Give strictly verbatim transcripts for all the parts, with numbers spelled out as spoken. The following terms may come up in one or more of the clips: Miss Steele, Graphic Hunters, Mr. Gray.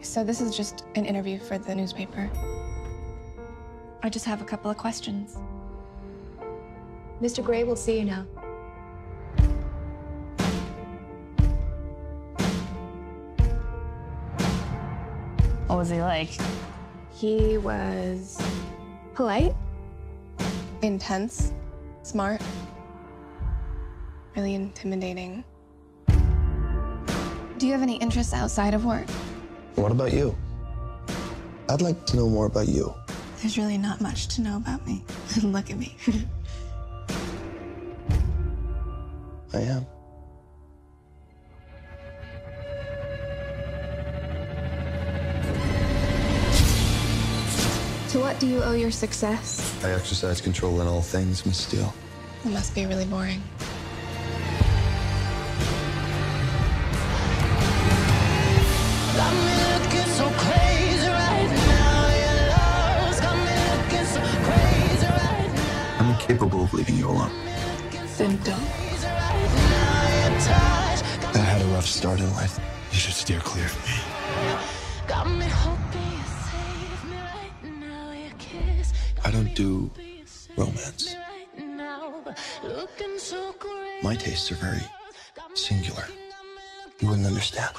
So this is just an interview for the newspaper. I just have a couple of questions. Mister Gray will see you now. What was he like? He was polite, intense, smart, really intimidating. Do you have any interests outside of work? What about you? I'd like to know more about you. There's really not much to know about me. Look at me. I am. To what do you owe your success? I exercise control in all things, Miss Steele. It must be really boring. I'm incapable of leaving you alone. Then don't. I had a rough start in life. You should steer clear of me. I don't do romance. My tastes are very singular. You wouldn't understand.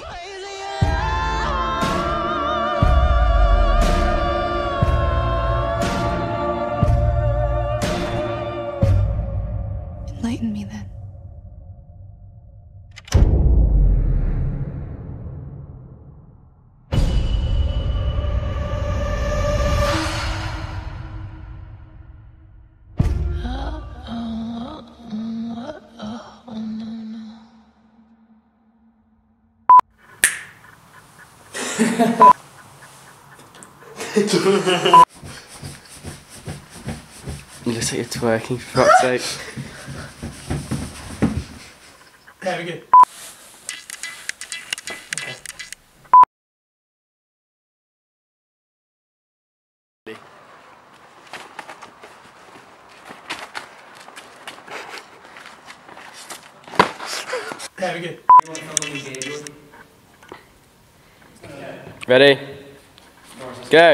Enlighten me then. It looks like you're twerking, for fuck's sake. Have a good. Okay. Have a good. Ready? Go.